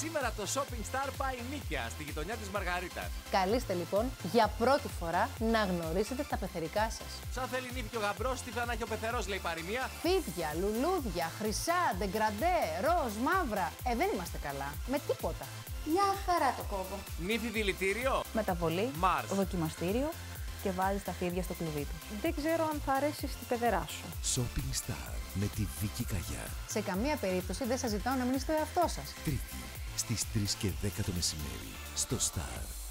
Σήμερα το Shopping Star πάει νίκαια στη γειτονιά της Μαργαρίτας. Καλείστε λοιπόν για πρώτη φορά να γνωρίσετε τα πεθερικά σας. Σαν θέλει νύφη και ο γαμπρός, τι θα να έχει ο πεθερός, λέει η παροιμία. Φίδια, λουλούδια, χρυσά, ντεγκραντέ, ροζ, μαύρα. Δεν είμαστε καλά. Με τίποτα. Μια χαρά το κόβω. Νύφη δηλητήριο. Μεταβολή. Μάρς. Δοκιμαστήριο. Και βάζεις τα φίδια στο κλουβί του. Δεν ξέρω αν θα αρέσει στη παιδερά σου. Shopping Star με τη Βίκη Καγιά. Σε καμία περίπτωση δεν σας ζητάω να μείνετε στον εαυτό σας. Τρίτη στις 3 και 10 το μεσημέρι στο Star.